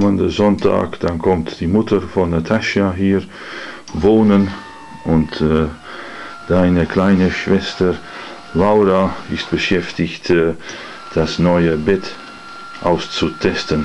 kommende Sonntag, dann kommt die Mutter von Natascha hier wohnen und deine kleine Schwester Laura ist beschäftigt, das neue Bett auszutesten.